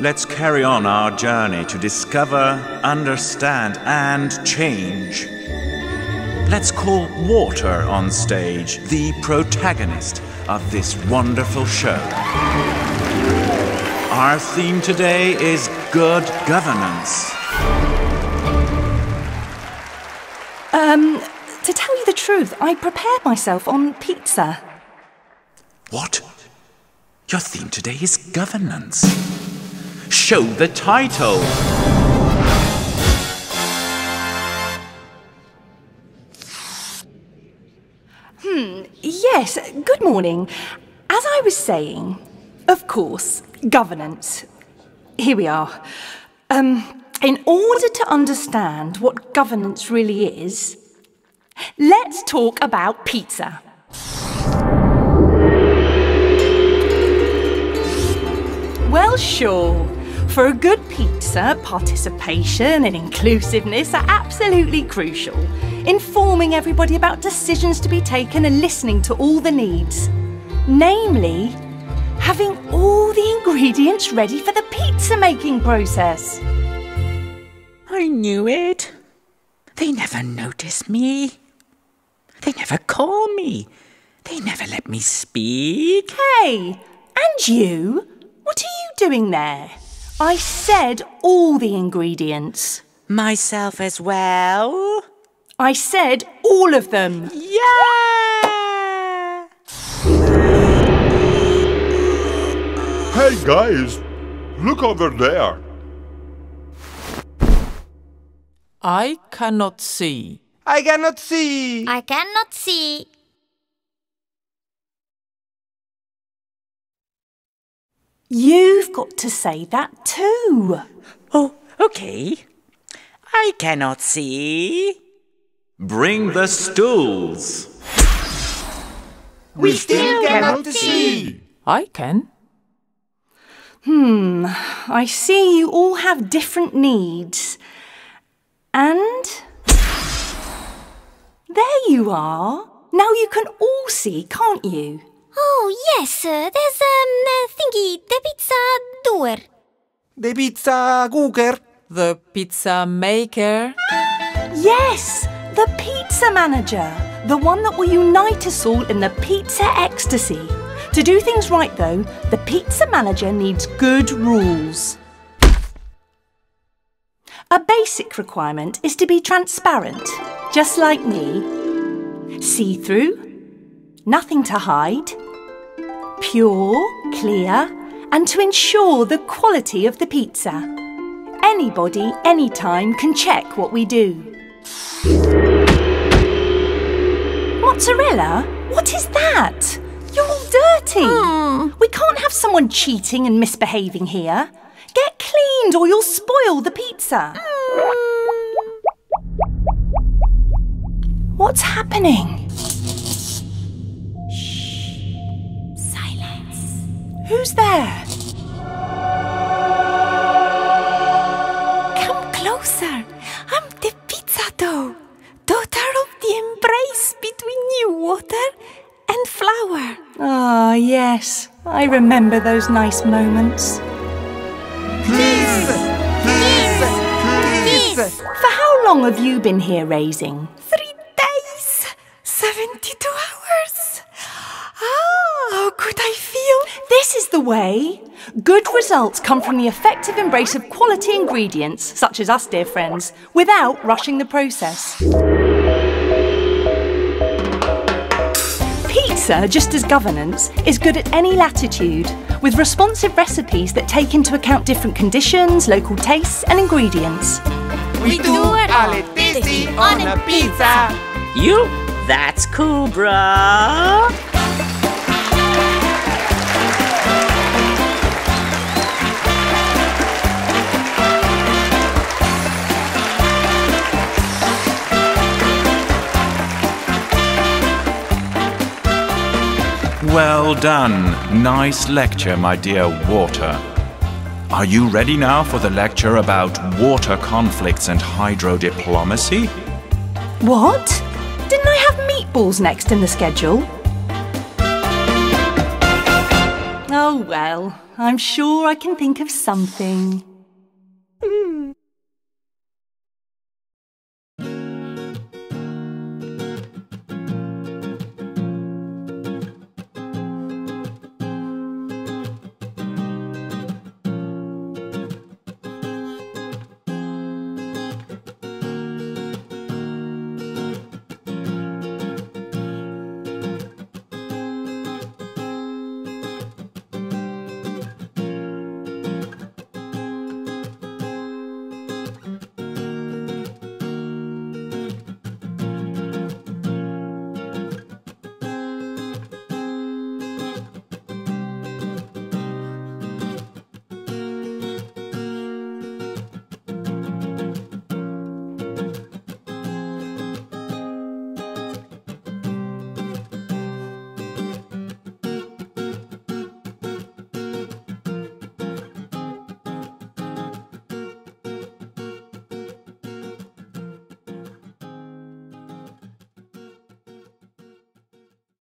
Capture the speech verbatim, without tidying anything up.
Let's carry on our journey to discover, understand, and change. Let's call water on stage the protagonist of this wonderful show. Our theme today is good governance. Um, to tell you the truth, I prepared myself on pizza. What? Your theme today is governance. Show the title. Hmm, yes, good morning. As I was saying, of course, governance. Here we are. Um, in order to understand what governance really is, let's talk about pizza. Well, sure. For a good pizza, participation and inclusiveness are absolutely crucial. Informing everybody about decisions to be taken and listening to all the needs. Namely, having all the ingredients ready for the pizza making process. I knew it. They never notice me. They never call me. They never let me speak. Hey, and you? What are you doing there? I said all the ingredients. Myself as well. I said all of them. Yeah! Hey guys, look over there. I cannot see. I cannot see. I cannot see. You've got to say that too. Oh, okay. I cannot see. Bring the stools. We still cannot see. I can. Hmm, I see you all have different needs. And... there you are. Now you can all see, can't you? Oh, yes, there's um, a thingy, the pizza doer. The pizza cooker. The pizza maker. Yes, the pizza manager. The one that will unite us all in the pizza ecstasy. To do things right, though, the pizza manager needs good rules. A basic requirement is to be transparent, just like me. See-through, nothing to hide. Pure, clear, and to ensure the quality of the pizza. Anybody, anytime can check what we do. Mozzarella? What is that? You're all dirty. Mm. We can't have someone cheating and misbehaving here. Get cleaned or you'll spoil the pizza. Mm. What's happening? Who's there? Come closer. I'm the pizza dough. Daughter of the embrace between you, water and flour. Ah, oh, yes. I remember those nice moments. Please! Please! Please! Please. For how long have you been here raising? Three days. Seventy-two hours. Ah, how could I feel? This is the way. Good results come from the effective embrace of quality ingredients, such as us, dear friends, without rushing the process. Pizza, just as governance, is good at any latitude, with responsive recipes that take into account different conditions, local tastes and ingredients. We do it all tasty on a pizza. You? That's cool, bruh. Well done. Nice lecture, my dear water. Are you ready now for the lecture about water conflicts and hydrodiplomacy? What? Didn't I have meatballs next in the schedule? Oh well, I'm sure I can think of something.